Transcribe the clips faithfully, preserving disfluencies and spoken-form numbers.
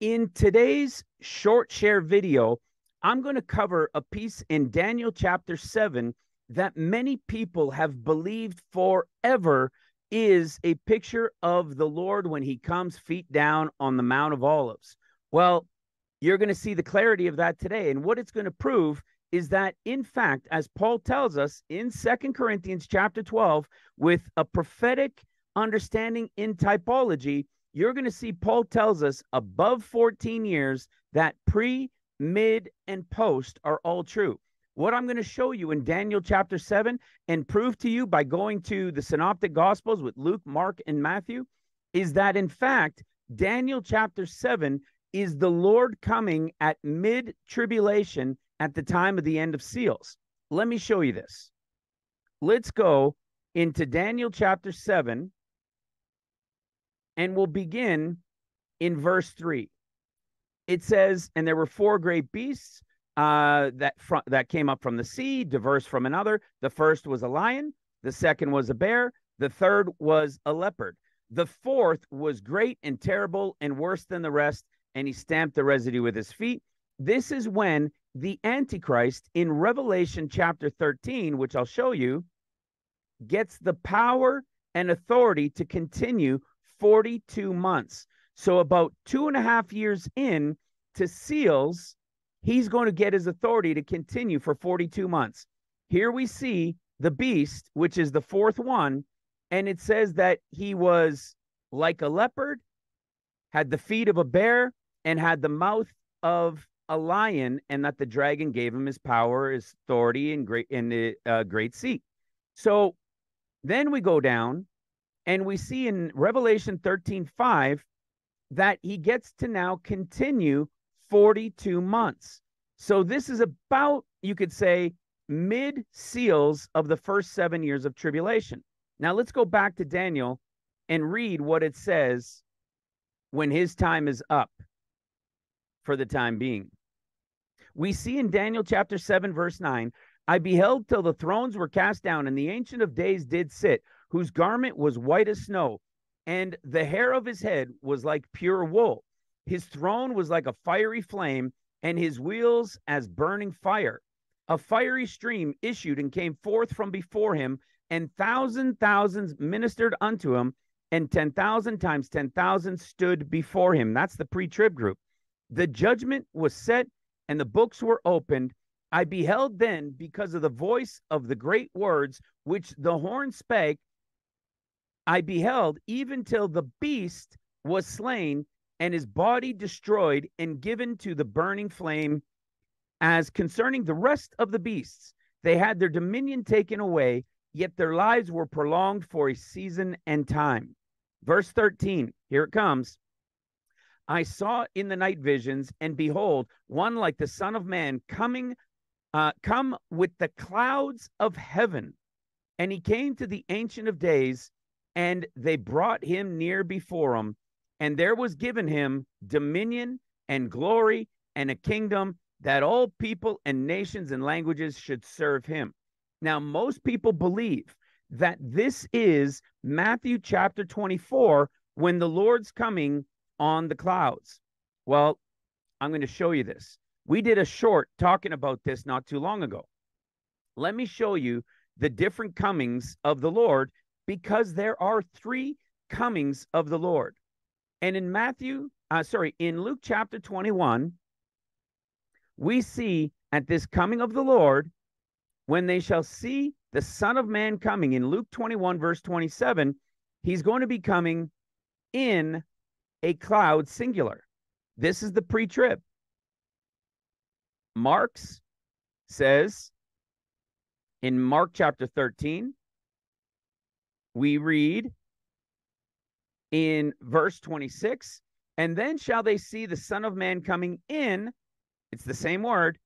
In today's short share video, I'm going to cover a piece in Daniel chapter seven that many people have believed forever is a picture of the Lord when he comes feet down on the Mount of Olives. Well, you're going to see the clarity of that today. And what it's going to prove is that, in fact, as Paul tells us in Second Corinthians chapter twelve, with a prophetic understanding in typology, you're going to see Paul tells us above fourteen years that pre, mid, and post are all true. What I'm going to show you in Daniel chapter seven and prove to you by going to the Synoptic Gospels with Luke, Mark, and Matthew is that, in fact, Daniel chapter seven is the Lord coming at mid-tribulation at the time of the end of seals. Let me show you this. Let's go into Daniel chapter seven, and we'll begin in verse three. It says, and there were four great beasts uh, that, that came up from the sea, diverse from another. The first was a lion. The second was a bear. The third was a leopard. The fourth was great and terrible and worse than the rest, and he stamped the residue with his feet. This is when the Antichrist, in Revelation chapter thirteen, which I'll show you, gets the power and authority to continue forty-two months. So about two and a half years in to seals, he's going to get his authority to continue for forty-two months. Here we see the beast, which is the fourth one, and it says that he was like a leopard, had the feet of a bear, and had the mouth of a lion, and that the dragon gave him his power, his authority, and great in the uh, great sea. So then we go down, and we see in Revelation thirteen five that he gets to now continue forty-two months. So this is about, you could say, mid-seals of the first seven years of tribulation. Now let's go back to Daniel and read what it says when his time is up for the time being. We see in Daniel chapter seven, verse nine, I beheld till the thrones were cast down, and the Ancient of Days did sit, whose garment was white as snow, and the hair of his head was like pure wool. His throne was like a fiery flame, and his wheels as burning fire. A fiery stream issued and came forth from before him, and thousand thousands ministered unto him, and ten thousand times ten thousand stood before him. That's the pre-trib group. The judgment was set, and the books were opened. I beheld then, because of the voice of the great words which the horn spake, I beheld even till the beast was slain and his body destroyed and given to the burning flame. As concerning the rest of the beasts, they had their dominion taken away, yet their lives were prolonged for a season and time. Verse thirteen, here it comes. I saw in the night visions, and behold, one like the Son of Man coming, uh, come with the clouds of heaven. And he came to the Ancient of Days, and they brought him near before him, and there was given him dominion and glory and a kingdom, that all people and nations and languages should serve him. Now, most people believe that this is Matthew chapter twenty-four, when the Lord's coming on the clouds. Well, I'm going to show you this. We did a short talking about this not too long ago. Let me show you the different comings of the Lord, because there are three comings of the Lord. And in Matthew, uh, sorry, in Luke chapter twenty-one, we see at this coming of the Lord, when they shall see the Son of Man coming, in Luke twenty-one, verse twenty-seven, he's going to be coming in a cloud, singular. This is the pre-trib. Mark's says, in Mark chapter thirteen, we read in verse twenty-six, and then shall they see the Son of Man coming in, it's the same word,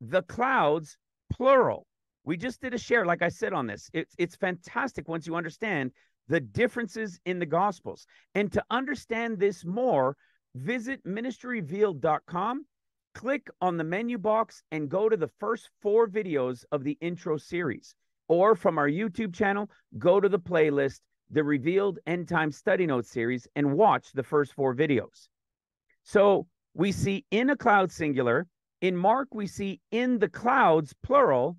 the clouds, plural. We just did a share, like I said, on this. It's, it's fantastic once you understand the differences in the Gospels. And to understand this more, visit ministry revealed dot com, click on the menu box, and go to the first four videos of the intro series. Or from our YouTube channel, go to the playlist, the Revealed End Time Study Notes series, and watch the first four videos. So we see in a cloud singular. In Mark, we see in the clouds plural.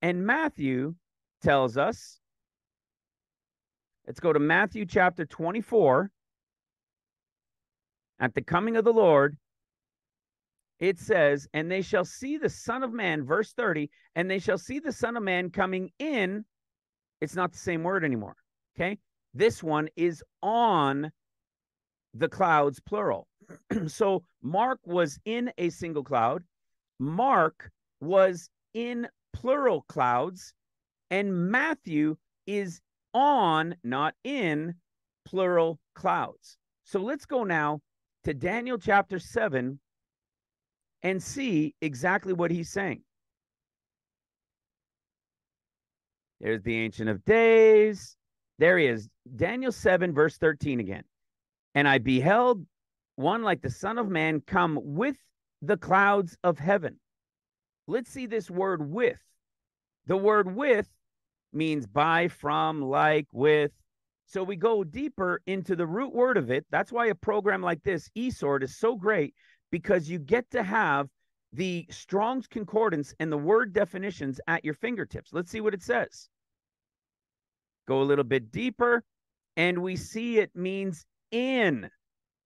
And Matthew tells us, let's go to Matthew chapter twenty-four. At the coming of the Lord, it says, and they shall see the Son of Man, verse thirty, and they shall see the Son of Man coming in. It's not the same word anymore, okay? This one is on the clouds, plural. So Mark was in a single cloud. Mark was in plural clouds. And Matthew is on, not in, plural clouds. So let's go now to Daniel chapter seven and see exactly what he's saying. There's the Ancient of Days. There he is. Daniel seven, verse thirteen again. And I beheld one like the Son of Man come with the clouds of heaven. Let's see this word with. The word with means by, from, like, with. So we go deeper into the root word of it. That's why a program like this, eSword, is so great, because you get to have the Strong's Concordance and the word definitions at your fingertips. Let's see what it says. Go a little bit deeper, and we see it means in.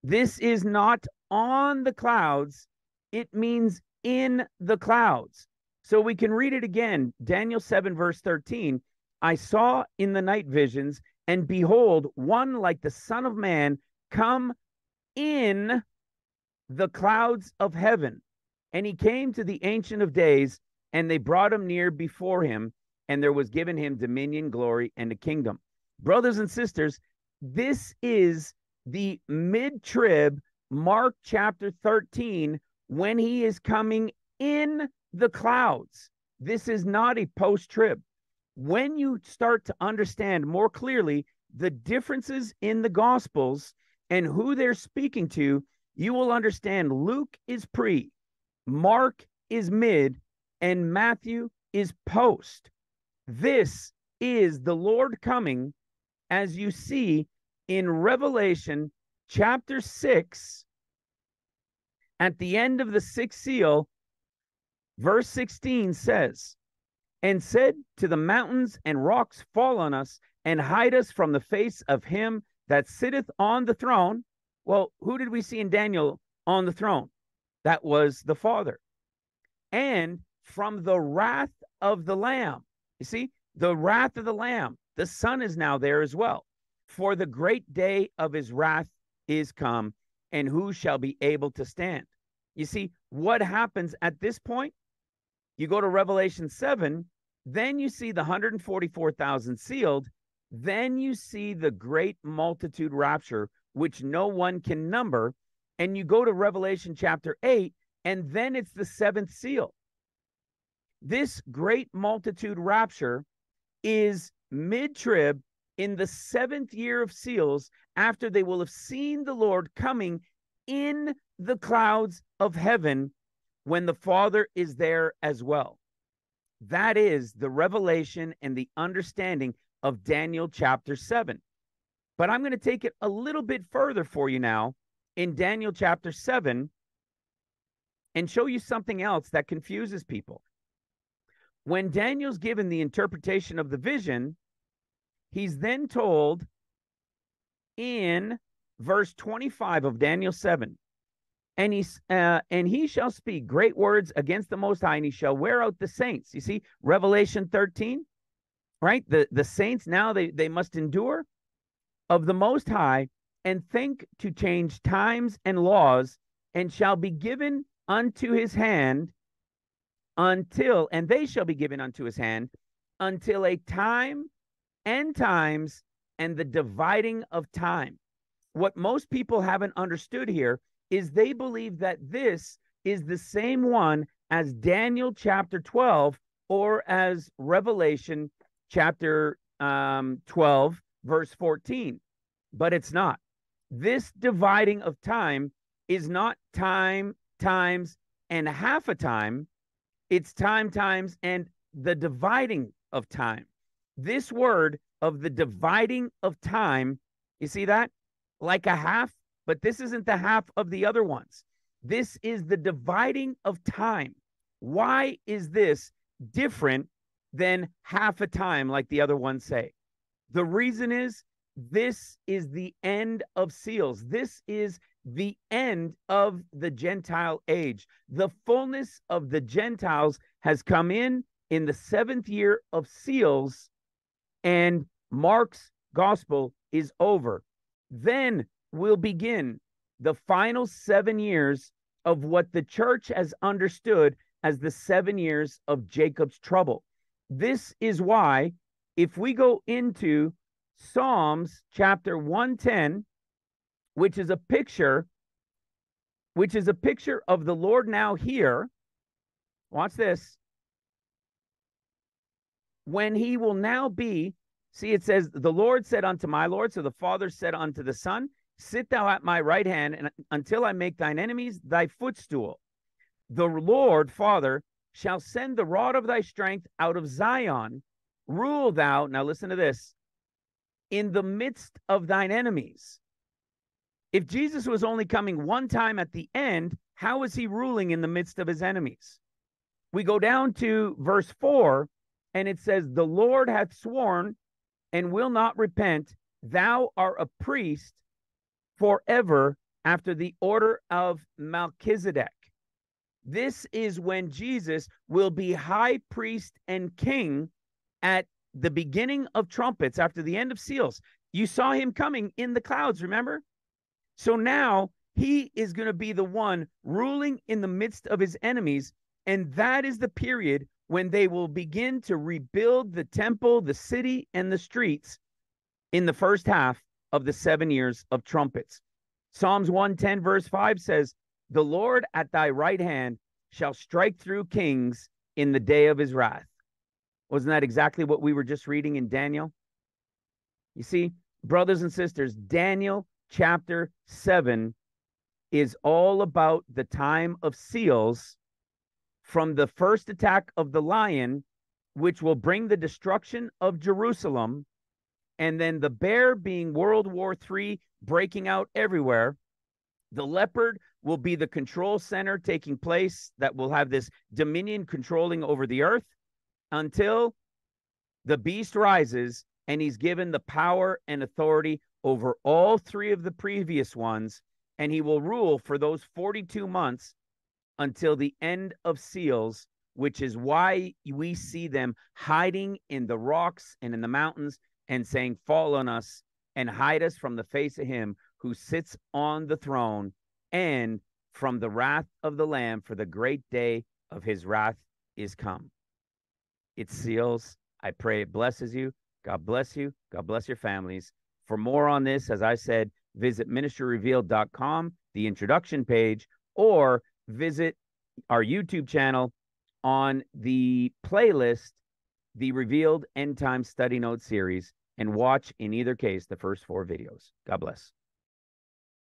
This is not on the clouds. It means in the clouds. So we can read it again. Daniel seven, verse thirteen. I saw in the night visions, and behold, one like the Son of Man come in the clouds of heaven. And he came to the Ancient of Days, and they brought him near before him, and there was given him dominion, glory, and a kingdom. Brothers and sisters, this is the mid-trib Mark chapter thirteen, when he is coming in the clouds. This is not a post-trib. When you start to understand more clearly the differences in the Gospels and who they're speaking to, you will understand Luke is pre, Mark is mid, and Matthew is post. This is the Lord coming, as you see in Revelation chapter six, at the end of the sixth seal, verse sixteen says, and said to the mountains and rocks, fall on us and hide us from the face of him that sitteth on the throne. Well, who did we see in Daniel on the throne? That was the Father. And from the wrath of the Lamb. You see, the wrath of the Lamb. The Son is now there as well. For the great day of his wrath is come, and who shall be able to stand? You see, what happens at this point? You go to Revelation seven, then you see the one hundred forty-four thousand sealed, then you see the great multitude rapture, which no one can number, and you go to Revelation chapter eight, and then it's the seventh seal. This great multitude rapture is mid-trib in the seventh year of seals, after they will have seen the Lord coming in the clouds of heaven, when the Father is there as well. That is the revelation and the understanding of Daniel chapter seven. But I'm going to take it a little bit further for you now in Daniel chapter seven and show you something else that confuses people. When Daniel's given the interpretation of the vision, he's then told in verse twenty-five of Daniel seven, and he, uh, and he shall speak great words against the Most High, and he shall wear out the saints. You see, Revelation thirteen, right? The, the saints now, they, they must endure of the Most High, and think to change times and laws, and shall be given unto his hand until, and they shall be given unto his hand, until a time and times and the dividing of time. What most people haven't understood here is they believe that this is the same one as Daniel chapter twelve or as Revelation chapter um, twelve, verse fourteen. But it's not. This dividing of time is not time, times, and half a time. It's time, times, and the dividing of time. This word of the dividing of time, you see that? Like a half But this isn't the half of the other ones. This is the dividing of time. Why is this different than half a time, like the other ones say? The reason is this is the end of seals. This is the end of the Gentile age. The fullness of the Gentiles has come in in the seventh year of seals, and Mark's gospel is over. Then we'll begin the final seven years of what the church has understood as the seven years of Jacob's trouble. This is why, if we go into Psalms chapter one ten, which is a picture, which is a picture of the Lord now here, watch this, when he will now be, see, it says, the Lord said unto my Lord, so the Father said unto the Son, sit thou at my right hand and until I make thine enemies thy footstool. The Lord, Father, shall send the rod of thy strength out of Zion. Rule thou, now listen to this, in the midst of thine enemies. If Jesus was only coming one time at the end, how is he ruling in the midst of his enemies? We go down to verse four, and it says, the Lord hath sworn and will not repent. Thou art a priest forever after the order of Melchizedek. This is when Jesus will be high priest and king at the beginning of trumpets, after the end of seals. You saw him coming in the clouds, remember? So now he is going to be the one ruling in the midst of his enemies, and that is the period when they will begin to rebuild the temple, the city, and the streets in the first half of the seven years of trumpets. Psalms one ten verse five says, the Lord at thy right hand shall strike through kings in the day of his wrath. Wasn't that exactly what we were just reading in Daniel? You see, brothers and sisters, Daniel chapter seven is all about the time of seals from the first attack of the lion, which will bring the destruction of Jerusalem, and then the bear being World War Three breaking out everywhere. The leopard will be the control center taking place that will have this dominion controlling over the earth until the beast rises and he's given the power and authority over all three of the previous ones, and he will rule for those forty-two months until the end of seals, which is why we see them hiding in the rocks and in the mountains and saying, fall on us and hide us from the face of him who sits on the throne, and from the wrath of the Lamb, for the great day of his wrath is come. It's seals. I pray it blesses you. God bless you. God bless your families. For more on this, as I said, visit ministry revealed dot com, the introduction page, or visit our YouTube channel on the playlist, the Revealed End Time Study Notes series, and watch in either case the first four videos. God bless.